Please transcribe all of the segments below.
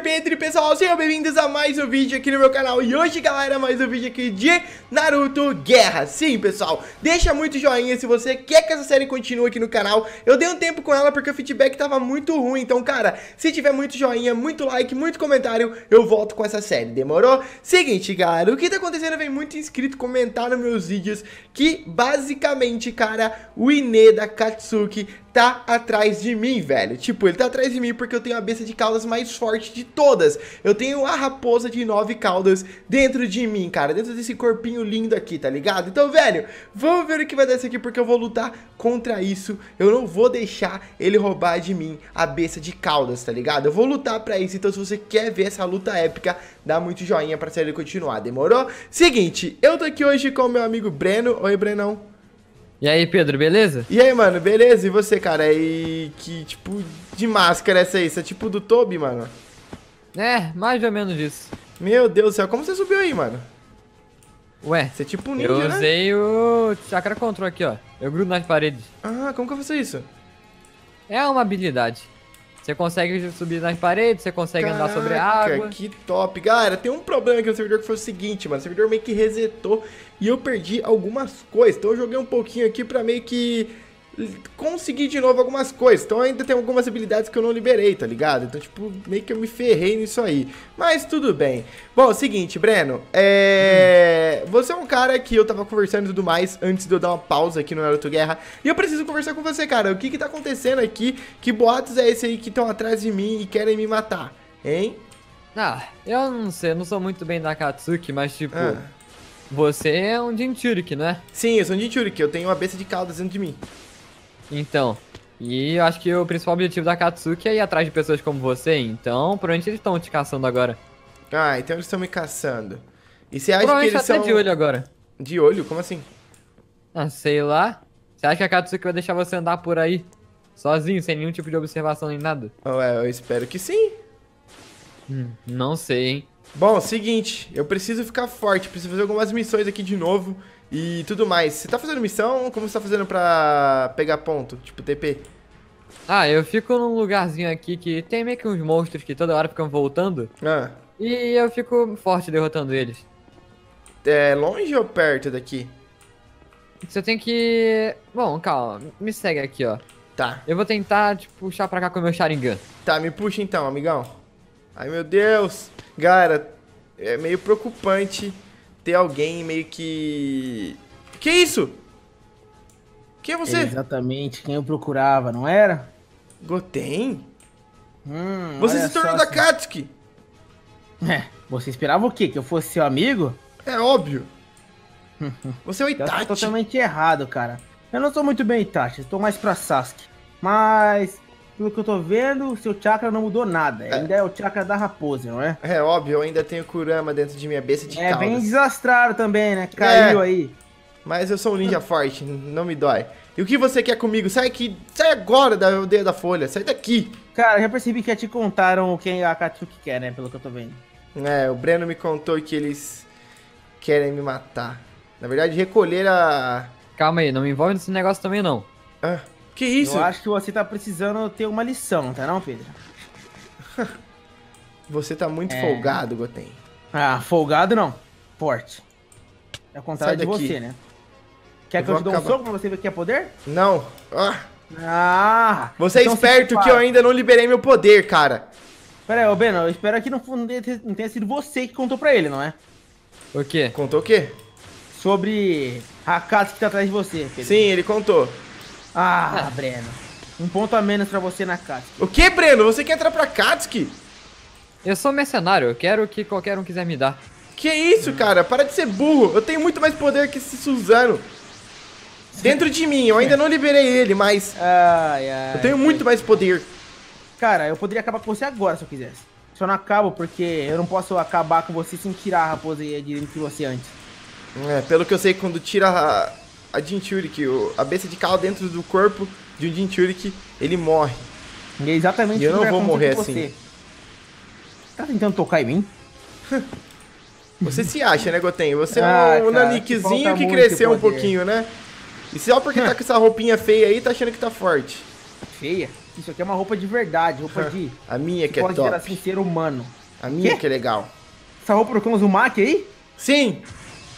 Petri, pessoal, sejam bem-vindos a mais um vídeo aqui no meu canal. E hoje, galera, mais um vídeo aqui de Naruto Guerra. Sim, pessoal, deixa muito joinha se você quer que essa série continue aqui no canal. Eu dei um tempo com ela porque o feedback tava muito ruim. Então, cara, se tiver muito joinha, muito like, muito comentário, eu volto com essa série, demorou? Seguinte, galera, o que tá acontecendo, vem muito inscrito comentar nos meus vídeos que, basicamente, cara, o Inê da Katsuki tá atrás de mim, velho. Tipo, ele tá atrás de mim porque eu tenho a besta de caudas mais forte de todas. Eu tenho a raposa de 9 caudas dentro de mim, cara. Dentro desse corpinho lindo aqui, tá ligado? Então, velho, vamos ver o que vai dar isso aqui, porque eu vou lutar contra isso. Eu não vou deixar ele roubar de mim a besta de caudas, tá ligado? Eu vou lutar pra isso. Então, se você quer ver essa luta épica, dá muito joinha pra série continuar, demorou? Seguinte, eu tô aqui hoje com o meu amigo Breno. Oi, Brenão. E aí, Pedro, beleza? E aí, mano, beleza? E você, cara? E que tipo de máscara é essa aí? Essa é tipo do Toby, mano? É, mais ou menos isso. Meu Deus do céu, como você subiu aí, mano? Ué, você é tipo um ninja, né? Eu usei o Chakra Control aqui, ó. Eu grudo nas paredes. Ah, como que eu faço isso? É uma habilidade. Você consegue subir nas paredes, você consegue andar sobre a água. Que top. Galera, tem um problema aqui no servidor que foi o seguinte, mano. O servidor meio que resetou e eu perdi algumas coisas. Então eu joguei um pouquinho aqui pra meio que conseguir de novo algumas coisas. Então ainda tem algumas habilidades que eu não liberei, tá ligado? Então, tipo, meio que eu me ferrei nisso aí. Mas tudo bem. Bom, é o seguinte, Breno. Você é um cara que eu tava conversando e tudo mais antes de eu dar uma pausa aqui no Naruto Guerra. E eu preciso conversar com você, cara. O que que tá acontecendo aqui? Que boatos é esse aí que estão atrás de mim e querem me matar? Hein? Ah, eu não sei. Eu não sou muito bem da Katsuki, mas tipo... Você é um Jinchuriki, não é? Sim, eu sou um Jinchuriki. Eu tenho uma besta de caudas dentro de mim. Então, e eu acho que o principal objetivo da Akatsuki é ir atrás de pessoas como você, então provavelmente eles estão te caçando agora. Ah, então eles estão me caçando. E você acha que eles são... de olho agora. De olho? Como assim? Ah, sei lá. Você acha que a Akatsuki vai deixar você andar por aí, sozinho, sem nenhum tipo de observação nem nada? Ué, eu espero que sim. Não sei, hein. Bom, seguinte, eu preciso ficar forte, preciso fazer algumas missões aqui de novo e tudo mais. Você tá fazendo missão? Como você tá fazendo pra pegar ponto? Tipo, TP? Ah, eu fico num lugarzinho aqui que tem meio que uns monstros que toda hora ficam voltando. E eu fico forte derrotando eles. É longe ou perto daqui? Você tem que... Bom, calma, me segue aqui, ó. Tá. Eu vou tentar te puxar pra cá com o meu Sharingan. Tá, me puxa então, amigão. Ai, meu Deus. Cara, é meio preocupante ter alguém meio que... Que isso? Quem é você? É exatamente quem eu procurava, não era? Goten? Você se tornou da Akatsuki. É, você esperava o quê? Que eu fosse seu amigo? É óbvio. Você é o Itachi. Você tá totalmente errado, cara. Eu não sou muito bem Itachi, eu tô mais pra Sasuke. Mas... Pelo que eu tô vendo, seu chakra não mudou nada. Ainda é o chakra da raposa, não é? É óbvio, eu ainda tenho Kurama dentro de minha besta de caudas. É bem desastrado também, né? Caiu aí. Mas eu sou um ninja forte, não me dói. E o que você quer comigo? Sai aqui, sai agora da aldeia da Folha, sai daqui. Cara, já percebi que já te contaram quem a Akatsuki quer, né? Pelo que eu tô vendo. É, o Breno me contou que eles querem me matar. Na verdade, recolher a... Calma aí, não me envolve nesse negócio também, não. Ah. Que isso? Eu acho que você tá precisando ter uma lição, tá não, Pedro? Você tá muito folgado, Goten. Ah, folgado não. Forte. É o contrário de você, né? Quer que eu te dê um soco pra você ver que é poder? Não. Você é esperto que eu ainda não liberei meu poder, cara. Pera aí, ô Beno, eu espero que não tenha sido você que contou pra ele, não é? O quê? Contou o quê? Sobre a Akatsuki que tá atrás de você, Pedro. Sim, ele contou. Ah, Breno. Um ponto a menos pra você na Akatsuki. O que, Breno? Você quer entrar pra Akatsuki? Eu sou mercenário, eu quero o que qualquer um quiser me dar. Que isso, cara? Para de ser burro. Eu tenho muito mais poder que esse Susanoo. Dentro de mim, eu ainda não liberei ele, mas... eu tenho muito mais poder. Cara, eu poderia acabar com você agora se eu quisesse. Só não acabo porque eu não posso acabar com você sem tirar a raposa e de você antes. É, pelo que eu sei, quando tira a Jinchuriki, a besta de cauda dentro do corpo de um Jinchuriki, ele morre. E é exatamente isso. E eu não vou morrer assim. Você tá tentando tocar em mim? Você se acha, né, Goten? Você é um naniquezinho que cresceu um pouquinho, né? E só porque tá com essa roupinha feia aí, tá achando que tá forte. Feia? Isso aqui é uma roupa de verdade, roupa de... A minha que é top. Pode ser assim, ser humano. A minha que é legal. Essa roupa do Konzumaki aí? Sim.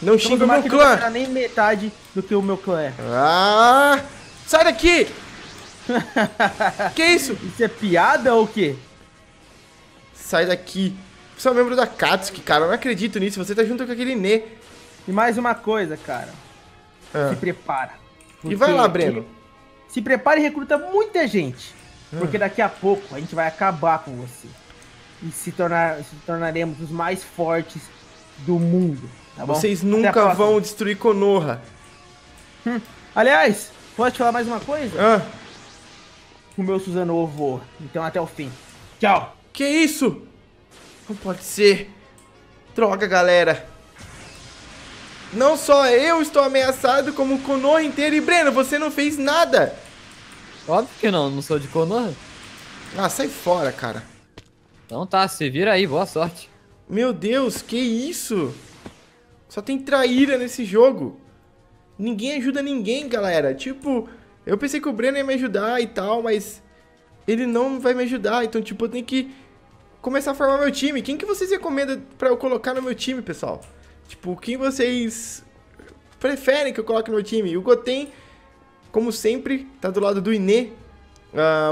Não xinga o meu clã. Não será nem metade do que o meu clã é. Ah! Sai daqui! Que isso? Isso é piada ou o quê? Sai daqui. Você é um membro da Katsuki, cara. Eu não acredito nisso. Você tá junto com aquele Inê. E mais uma coisa, cara. Ah. Se prepara. E vai lá, Breno. Se prepara e recruta muita gente. Porque daqui a pouco a gente vai acabar com você. E se tornaremos os mais fortes do mundo. Tá bom? Vocês nunca vão destruir Konoha. Aliás, posso te falar mais uma coisa? Ah. O meu Susanoo voa. Então até o fim. Tchau. Que isso? Não pode ser. Droga, galera. Não só eu estou ameaçado, como o Konoha inteiro. E, Breno, você não fez nada. Óbvio que não. Não sou de Konoha. Ah, sai fora, cara. Então tá, se vira aí. Boa sorte. Meu Deus, que isso? Só tem traíra nesse jogo. Ninguém ajuda ninguém, galera. Tipo, eu pensei que o Breno ia me ajudar e tal, mas ele não vai me ajudar. Então, tipo, eu tenho que começar a formar meu time. Quem que vocês recomendam pra eu colocar no meu time, pessoal? Tipo, quem vocês preferem que eu coloque no meu time? O Goten, como sempre, tá do lado do Inê.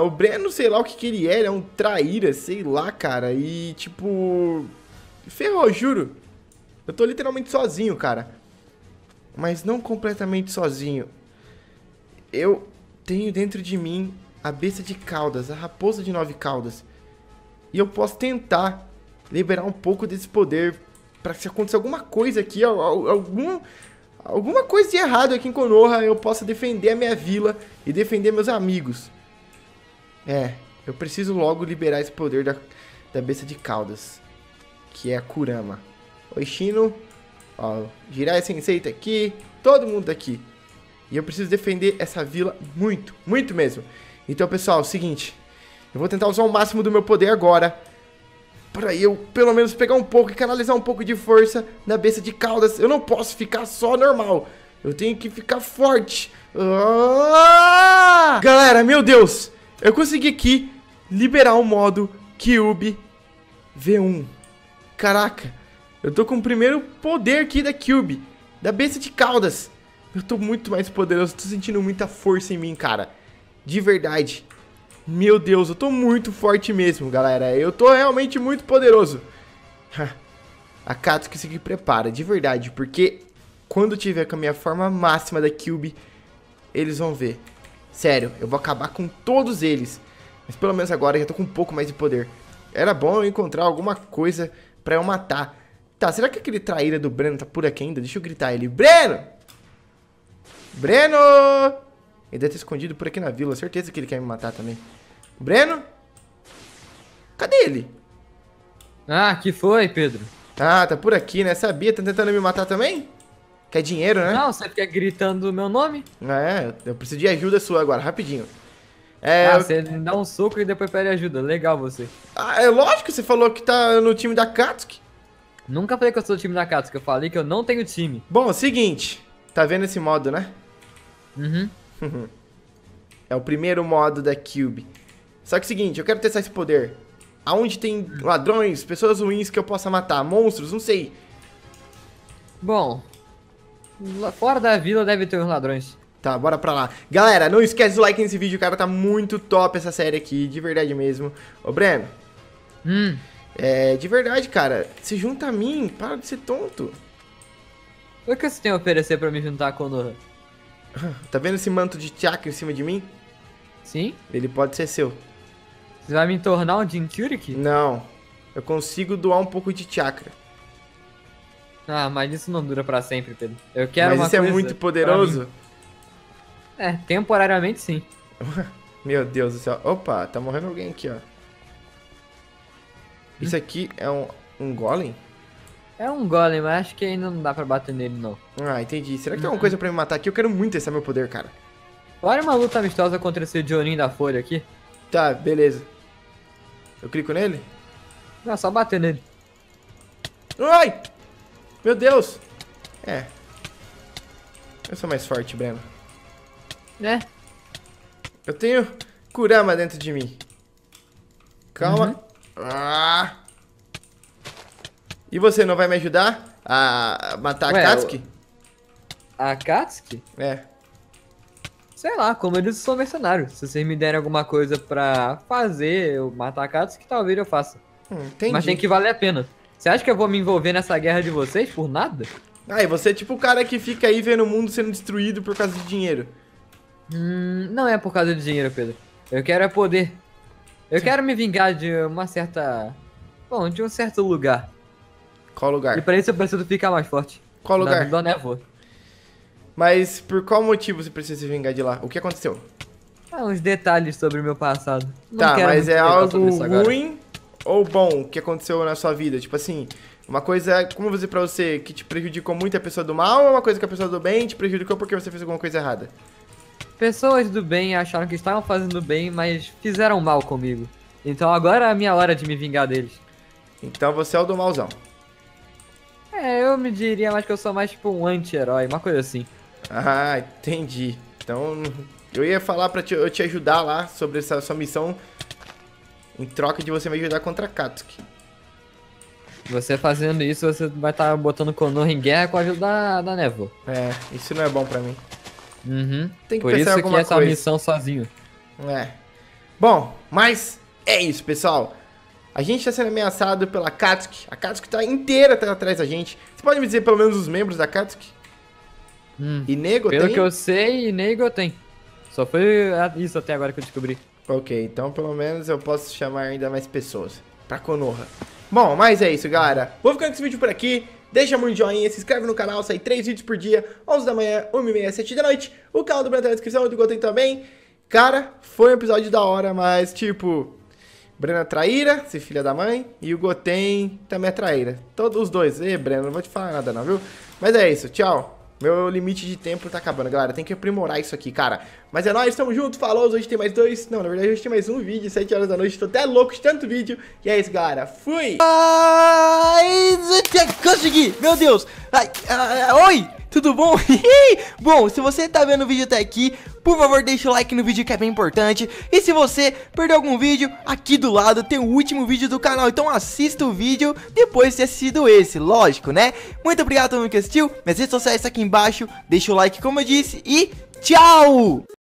O Breno, sei lá o que ele é um traíra, sei lá, cara. E, tipo, ferrou, juro. Eu tô literalmente sozinho, cara. Mas não completamente sozinho. Eu tenho dentro de mim a besta de caudas, a raposa de 9 caudas. E eu posso tentar liberar um pouco desse poder pra que se acontecer alguma coisa aqui, alguma coisa de errado aqui em Konoha, eu possa defender a minha vila e defender meus amigos. É, eu preciso logo liberar esse poder da besta de caudas, que é a Kurama. Oi, Shino. Ó, Jirai Sensei tá aqui. Todo mundo tá aqui. E eu preciso defender essa vila muito, muito mesmo. Então, pessoal, é o seguinte. Eu vou tentar usar o máximo do meu poder agora, pra eu, pelo menos, pegar um pouco e canalizar um pouco de força na besta de caudas. Eu não posso ficar só normal. Eu tenho que ficar forte. Ah! Galera, meu Deus. Eu consegui aqui liberar o modo Kyuubi V1. Caraca. Eu tô com o primeiro poder aqui da Kyuubi, da besta de caudas. Eu tô muito mais poderoso, tô sentindo muita força em mim, cara. De verdade. Meu Deus, eu tô muito forte mesmo, galera. Eu tô realmente muito poderoso. A Katsuki se prepara, de verdade, porque quando tiver com a minha forma máxima da Kyuubi, eles vão ver. Sério, eu vou acabar com todos eles. Mas pelo menos agora eu já tô com um pouco mais de poder. Era bom eu encontrar alguma coisa pra eu matar. Tá, será que aquele traíra do Breno tá por aqui ainda? Deixa eu gritar ele. Breno! Breno! Ele deve ter escondido por aqui na vila. Certeza que ele quer me matar também. Breno? Cadê ele? Ah, que foi, Pedro? Ah, tá por aqui, né? Sabia, tá tentando me matar também? Quer dinheiro, né? Não, você fica gritando o meu nome? É, eu preciso de ajuda sua agora, rapidinho. Você dá um soco e depois pede ajuda. Legal você. Ah, é lógico, você falou que tá no time da Katsuki. Nunca falei que eu sou do time da Katsuki, eu falei que eu não tenho time. Bom, é o seguinte, tá vendo esse modo, né? Uhum. É o primeiro modo da Kyuubi. Só que é o seguinte, eu quero testar esse poder. Aonde tem ladrões, pessoas ruins que eu possa matar, monstros, não sei. Bom, lá fora da vila deve ter uns ladrões. Tá, bora pra lá. Galera, não esquece do like nesse vídeo, cara, tá muito top essa série aqui, de verdade mesmo. Ô, Breno. É, de verdade, cara, se junta a mim, para de ser tonto. O que você tem a oferecer pra me juntar com o Konoha? Tá vendo esse manto de chakra em cima de mim? Sim. Ele pode ser seu. Você vai me tornar um Jinchuriki? Não, eu consigo doar um pouco de chakra. Ah, mas isso não dura pra sempre, Pedro. Eu quero mas uma coisa. Mas isso é muito poderoso? É, temporariamente sim. Meu Deus do céu. Opa, tá morrendo alguém aqui, ó. Isso aqui é um golem? É um golem, mas acho que ainda não dá pra bater nele, não. Ah, entendi. Será que tem alguma coisa pra me matar aqui? Eu quero muito testar meu poder, cara. Olha uma luta amistosa contra esse Jonin da Folha aqui. Tá, beleza. Eu clico nele? Não, só bater nele. Ai! Meu Deus! É. Eu sou mais forte, Breno. Né? Eu tenho... Kurama dentro de mim. Calma. Ah. E você não vai me ajudar a matar a Katsuki? A Katsuki? É. Sei lá, como eu disse, eu sou mercenário. Se vocês me derem alguma coisa pra fazer, eu matar a Katsuki, talvez eu faça. Entendi. Mas tem que valer a pena. Você acha que eu vou me envolver nessa guerra de vocês por nada? Ah, e você é tipo o cara que fica aí vendo o mundo sendo destruído por causa de dinheiro. Não é por causa de dinheiro, Pedro. Eu quero é poder. Eu quero me vingar de uma certa... Bom, de um certo lugar. Qual lugar? E pra isso eu preciso ficar mais forte. Qual lugar? Da névoa. Mas por qual motivo você precisa se vingar de lá? O que aconteceu? Ah, uns detalhes sobre o meu passado. Tá, mas é algo ruim ou bom o que aconteceu na sua vida? Tipo assim... Uma coisa, como eu vou dizer pra você, que te prejudicou muito a pessoa do mal ou uma coisa que a pessoa do bem te prejudicou porque você fez alguma coisa errada? Pessoas do bem acharam que estavam fazendo bem, mas fizeram mal comigo. Então agora é a minha hora de me vingar deles. Então você é o do malzão. É, eu me diria mais que eu sou mais tipo um anti-herói, uma coisa assim. Ah, entendi. Então eu ia falar pra eu te ajudar lá sobre essa sua missão em troca de você me ajudar contra a Katsuki. Você fazendo isso, você vai estar botando Konoha em guerra com a ajuda da névoa. É, isso não é bom pra mim. Tem que pensar alguma coisa. Por isso que essa missão sozinho. É. Bom, mas é isso, pessoal. A gente tá sendo ameaçado pela Katsuki. A Katsuki tá inteira atrás da gente. Você pode me dizer pelo menos os membros da Katsuki? Inego tem? Pelo que eu sei, Inego tem. Só foi isso até agora que eu descobri. Ok, então pelo menos eu posso chamar ainda mais pessoas pra Konoha. Bom, mas é isso, galera. Vou ficando com esse vídeo por aqui. Deixa muito joinha, se inscreve no canal. Sai 3 vídeos por dia, 11 da manhã, 1h30, 7 da noite. O canal do Breno tá na descrição, o do Goten também. Cara, foi um episódio da hora, mas tipo... Breno traíra, se filha da mãe. E o Goten também é traíra. Todos os dois. Ei, Breno, não vou te falar nada não, viu? Mas é isso, tchau. Meu limite de tempo tá acabando, galera. Tem que aprimorar isso aqui, cara. Mas é nóis, tamo junto, falou. Hoje tem mais 2. Não, na verdade, hoje tem mais 1 vídeo, 7 horas da noite. Tô até louco de tanto vídeo. E é isso, galera. Fui! Ai, consegui! Meu Deus! Ai, oi! Tudo bom? Bom, se você tá vendo o vídeo até aqui, por favor, deixa o like no vídeo que é bem importante. E se você perdeu algum vídeo, aqui do lado tem o último vídeo do canal. Então assista o vídeo depois de ter assistido esse, lógico, né? Muito obrigado a todo mundo que assistiu. Minhas redes sociais estão aqui embaixo. Deixa o like, como eu disse. E tchau!